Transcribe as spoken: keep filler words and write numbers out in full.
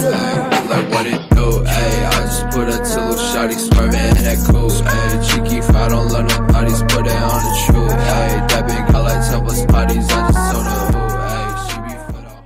ayy. Like what it do, ayy. I just put a till little shawty swerving in that coupe, ayy. Cheeky if I don't love no bodies, put it on the truth, ayy. That big I like ten plus bodies, I just don't know who, ayy. She be for